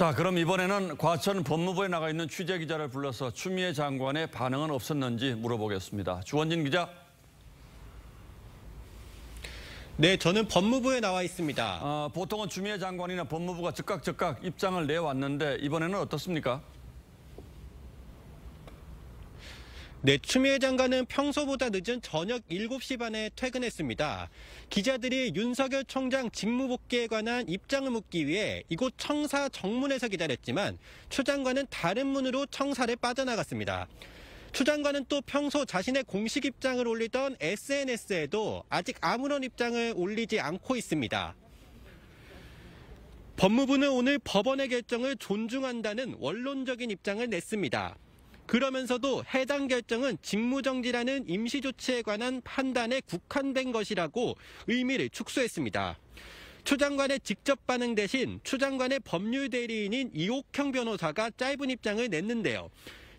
자, 그럼 이번에는 과천 법무부에 나가 있는 취재기자를 불러서 추미애 장관의 반응은 없었는지 물어보겠습니다. 주원진 기자. 네, 저는 법무부에 나와 있습니다. 보통은 추미애 장관이나 법무부가 즉각 입장을 내왔는데 이번에는 어떻습니까? 네, 추미애 장관은 평소보다 늦은 저녁 7시 반에 퇴근했습니다. 기자들이 윤석열 총장 직무복귀에 관한 입장을 묻기 위해 이곳 청사 정문에서 기다렸지만 추 장관은 다른 문으로 청사를 빠져나갔습니다. 추 장관은 또 평소 자신의 공식 입장을 올리던 SNS에도 아직 아무런 입장을 올리지 않고 있습니다. 법무부는 오늘 법원의 결정을 존중한다는 원론적인 입장을 냈습니다. 그러면서도 해당 결정은 직무정지라는 임시조치에 관한 판단에 국한된 것이라고 의미를 축소했습니다. 추 장관의 직접 반응 대신 추 장관의 법률 대리인인 이옥형 변호사가 짧은 입장을 냈는데요.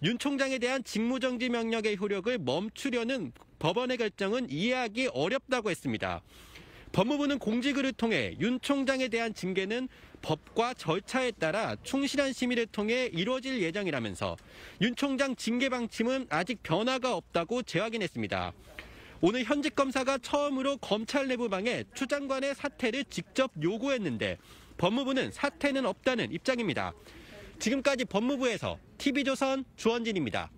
윤 총장에 대한 직무정지 명령의 효력을 멈추려는 법원의 결정은 이해하기 어렵다고 했습니다. 법무부는 공지글을 통해 윤 총장에 대한 징계는 법과 절차에 따라 충실한 심의를 통해 이루어질 예정이라면서 윤 총장 징계 방침은 아직 변화가 없다고 재확인했습니다. 오늘 현직 검사가 처음으로 검찰 내부방에 추 장관의 사퇴를 직접 요구했는데 법무부는 사퇴는 없다는 입장입니다. 지금까지 법무부에서 TV조선 주원진입니다.